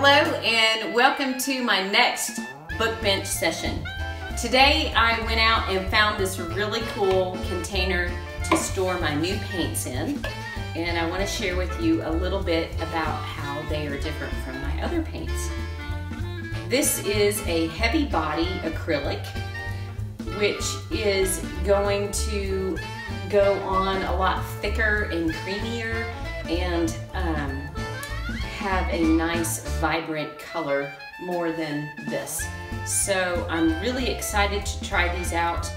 Hello and welcome to my next book bench session. Today I went out and found this really cool container to store my new paints in, and I want to share with you a little bit about how they are different from my other paints. This is a heavy body acrylic which is going to go on a lot thicker and creamier and have a nice vibrant color more than this. So I'm really excited to try these out.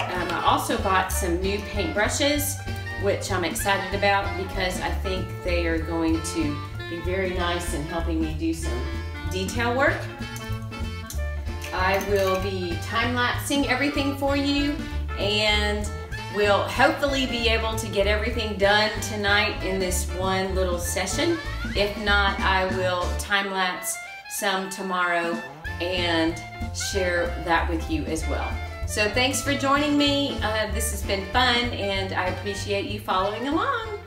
I also bought some new paint brushes, which I'm excited about because I think they are going to be very nice in helping me do some detail work. I will be time-lapsing everything for you and we'll hopefully be able to get everything done tonight in this one little session. If not, I will time-lapse some tomorrow and share that with you as well. So thanks for joining me. This has been fun and I appreciate you following along.